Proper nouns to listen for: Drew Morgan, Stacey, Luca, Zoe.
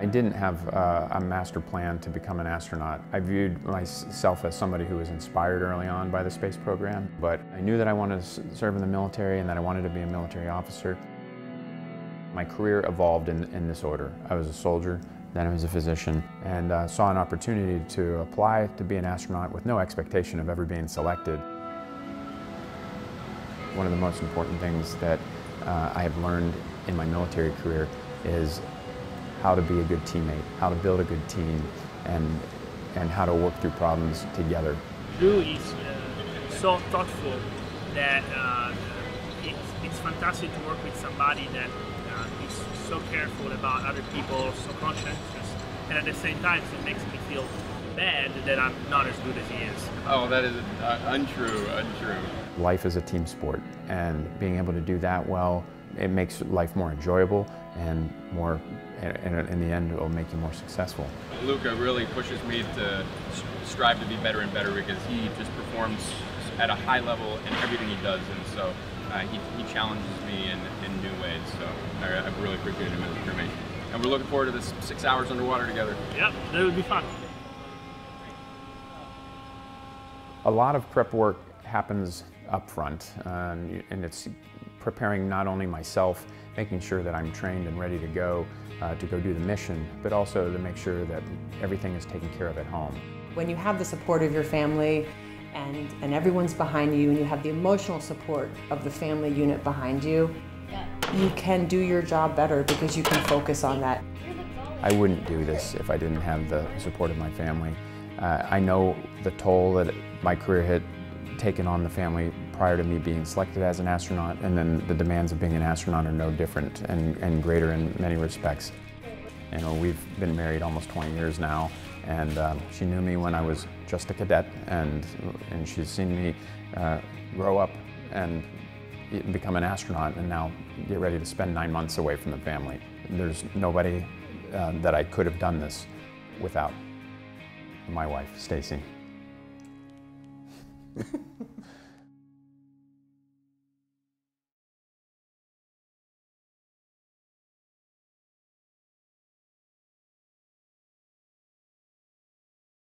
I didn't have a master plan to become an astronaut. I viewed myself as somebody who was inspired early on by the space program, but I knew that I wanted to serve in the military and that I wanted to be a military officer. My career evolved in this order. I was a soldier, then I was a physician, and saw an opportunity to apply to be an astronaut with no expectation of ever being selected. One of the most important things that I have learned in my military career is how to be a good teammate, how to build a good team, and how to work through problems together. Drew is so thoughtful that it's fantastic to work with somebody that is so careful about other people, so conscientious, and at the same time it makes me feel bad that I'm not as good as he is. Oh, that is untrue. Life is a team sport, and being able to do that well, it makes life more enjoyable and more, and in the end, it will make you more successful. Luca really pushes me to strive to be better and better because he just performs at a high level in everything he does, and so he challenges me in new ways, so I really appreciate him as a crewmate. And we're looking forward to this 6 hours underwater together. Yep, that would be fun. A lot of prep work happens up front, and it's preparing not only myself, making sure that I'm trained and ready to go do the mission, but also to make sure that everything is taken care of at home. When you have the support of your family and everyone's behind you, and you have the emotional support of the family unit behind you, you can do your job better because you can focus on that. I wouldn't do this if I didn't have the support of my family. I know the toll that my career had taken on the family prior to me being selected as an astronaut, and then the demands of being an astronaut are no different and greater in many respects. You know, we've been married almost 20 years now, and she knew me when I was just a cadet, and she's seen me grow up and become an astronaut, and now get ready to spend 9 months away from the family. There's nobody that I could have done this without. My wife, Stacey.